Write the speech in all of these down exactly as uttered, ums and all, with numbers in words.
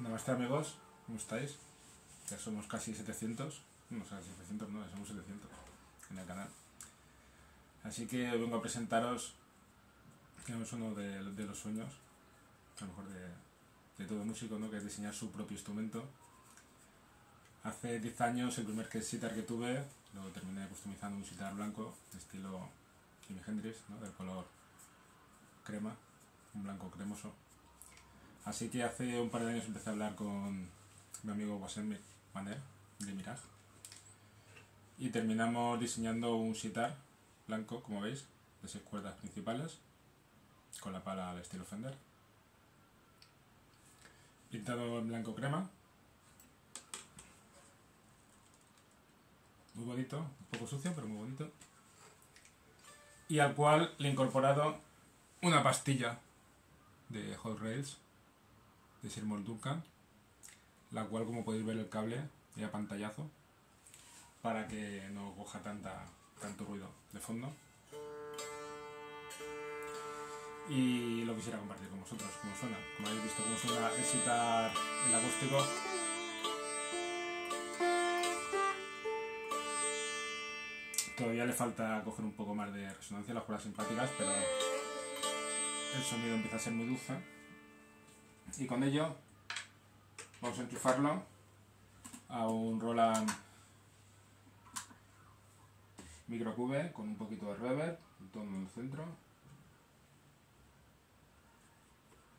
Namaste amigos, ¿cómo estáis? Ya somos casi setecientos, no, o sea, setecientos no, ya somos setecientos en el canal. Así que vengo a presentaros, que es uno de, de los sueños, a lo mejor de, de todo músico, ¿no? Que es diseñar su propio instrumento. Hace diez años el primer sitar que tuve, lo terminé customizando un sitar blanco, de estilo Jimi Hendrix, ¿no? Del color crema, un blanco cremoso. Así que hace un par de años empecé a hablar con mi amigo Waseem Maner, de Miraj, y terminamos diseñando un sitar blanco, como veis, de seis cuerdas principales, con la pala al estilo Fender, pintado en blanco crema, muy bonito, un poco sucio, pero muy bonito, y al cual le he incorporado una pastilla de Hot Rails, de Sir Mol Duncan, la cual, como podéis ver, el cable y a pantallazo para que no coja tanta, tanto ruido de fondo, y lo quisiera compartir con vosotros cómo suena. Como habéis visto cómo suena el sitar, el acústico, todavía le falta coger un poco más de resonancia las cuerdas simpáticas, pero el sonido empieza a ser muy dulce. Y con ello vamos a enchufarlo a un Roland MicroCube con un poquito de reverb, un tono en el centro.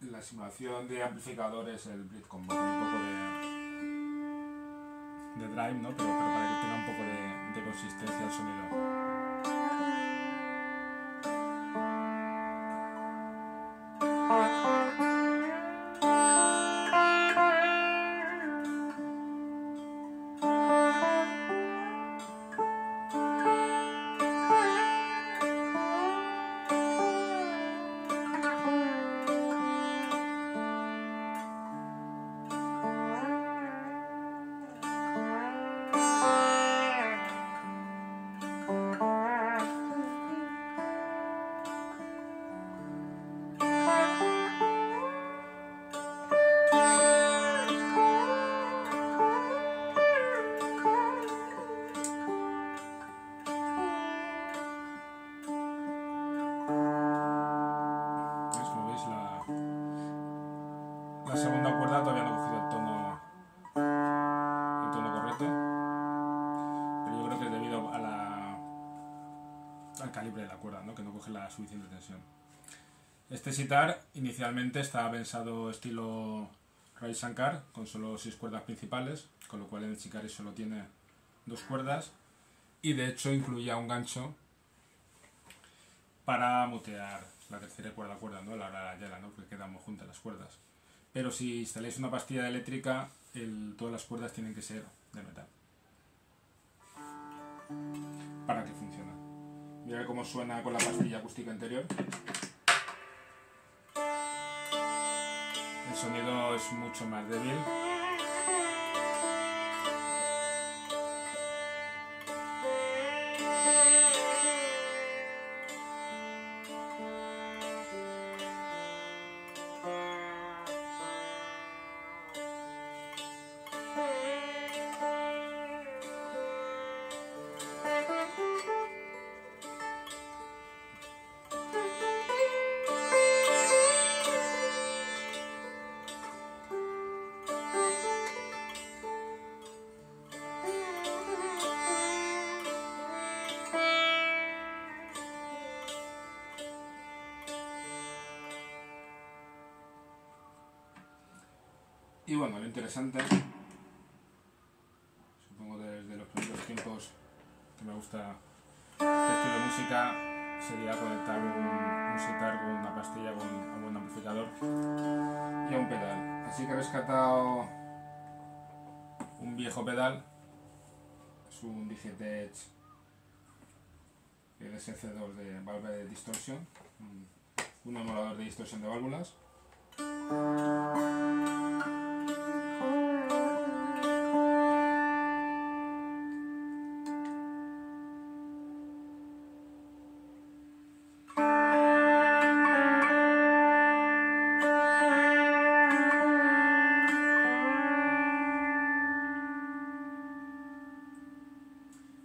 La simulación de amplificador es el Britcombo con un poco de, de drive, ¿no? pero, pero para que tenga un poco de, de consistencia el sonido. La segunda cuerda todavía no he cogido el tono, el tono correcto, pero yo creo que es debido a la, al calibre de la cuerda, ¿no? Que no coge la suficiente tensión. Este sitar inicialmente estaba pensado estilo Ravi Shankar, con solo seis cuerdas principales, con lo cual en el chikari solo tiene dos cuerdas, y de hecho incluía un gancho para mutear la tercera cuerda a cuerda, ¿no? La hora de la ¿no? porque quedan juntas las cuerdas. Pero si instaláis una pastilla eléctrica, el, todas las cuerdas tienen que ser de metal para que funcione. Mirad cómo suena con la pastilla acústica anterior. El sonido es mucho más débil. Y bueno, lo interesante es que me gusta este estilo de música sería conectar un, un sitar con una pastilla, con un, un amplificador y a un pedal. Así que he rescatado un viejo pedal, es un Digitech L S C dos de válvula de distorsión, un emulador de distorsión de válvulas.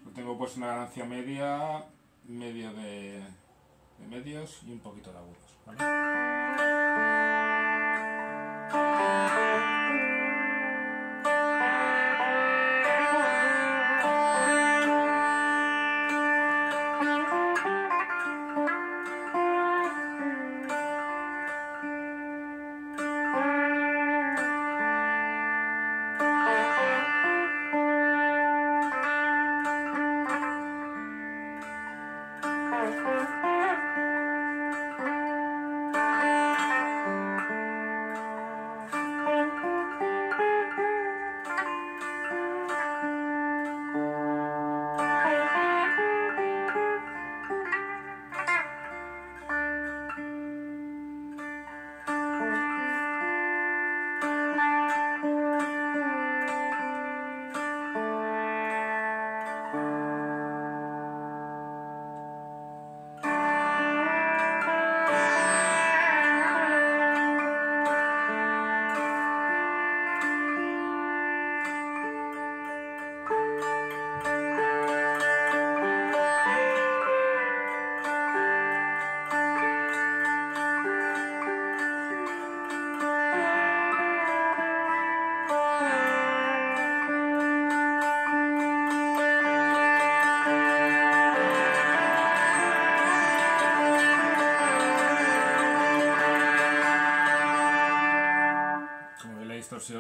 Lo tengo pues una ganancia media, medio de, de medios y un poquito de agudos, ¿vale?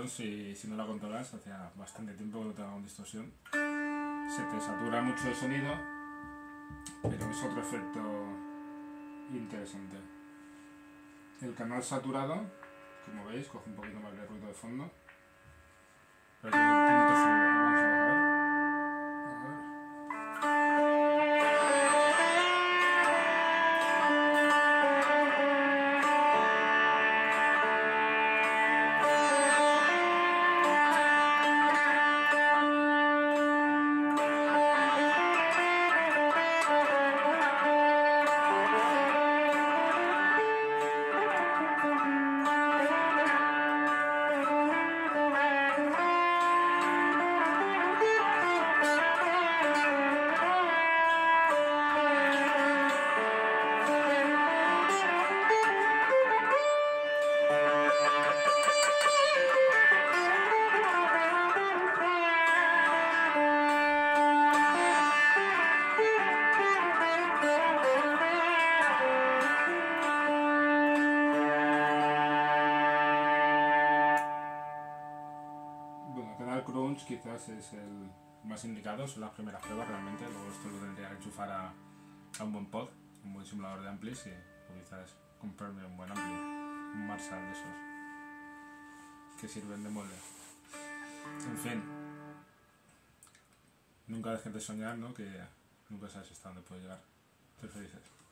Si, si no la controlas, hace bastante tiempo que no te hago distorsión, se te satura mucho el sonido, pero es otro efecto interesante. El canal saturado, como veis, coge un poquito más de ruido de fondo, pero tiene, tiene otro sonido. Vamos a bajar. Quizás es el más indicado, son las primeras pruebas realmente, luego esto lo tendría que enchufar a, a un buen pod, un buen simulador de amplis y pues, quizás comprarme un buen ampli, un Marshall de esos que sirven de molde. En fin, nunca dejes de soñar, ¿no? Que nunca sabes hasta dónde puede llegar. Ser felices.